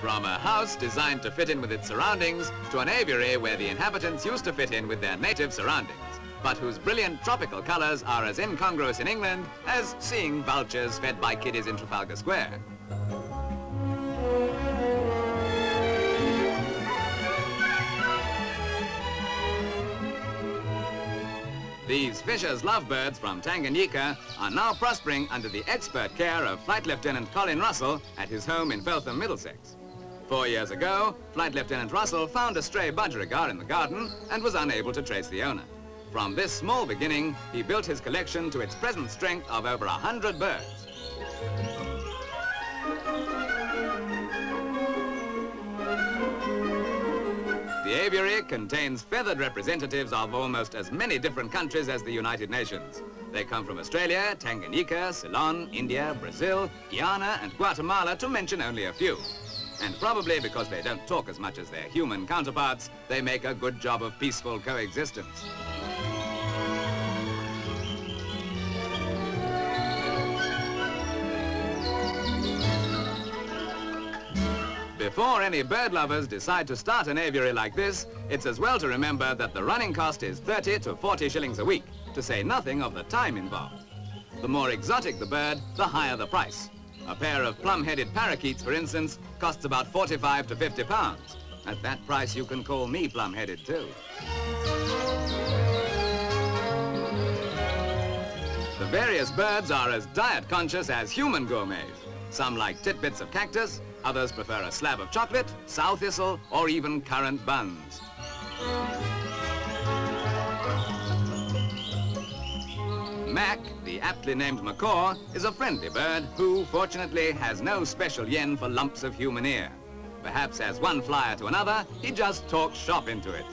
From a house designed to fit in with its surroundings to an aviary where the inhabitants used to fit in with their native surroundings, but whose brilliant tropical colours are as incongruous in England as seeing vultures fed by kiddies in Trafalgar Square. These Fischers lovebirds from Tanganyika are now prospering under the expert care of Flight Lieutenant Colin Russell at his home in Feltham, Middlesex. 4 years ago, Flight Lieutenant Russell found a stray budgerigar in the garden and was unable to trace the owner. From this small beginning, he built his collection to its present strength of over 100 birds. The aviary contains feathered representatives of almost as many different countries as the United Nations. They come from Australia, Tanganyika, Ceylon, India, Brazil, Guiana and Guatemala, to mention only a few. And probably because they don't talk as much as their human counterparts, they make a good job of peaceful coexistence. Before any bird lovers decide to start an aviary like this, it's as well to remember that the running cost is 30 to 40 shillings a week, to say nothing of the time involved. The more exotic the bird, the higher the price. A pair of plum-headed parakeets, for instance, costs about 45 to 50 pounds. At that price, you can call me plum-headed too. The various birds are as diet-conscious as human gourmets. Some like titbits of cactus, others prefer a slab of chocolate, sow thistle, or even currant buns. Mac, the aptly named macaw, is a friendly bird who, fortunately, has no special yen for lumps of human ear. Perhaps as one flyer to another, he just talks shop into it.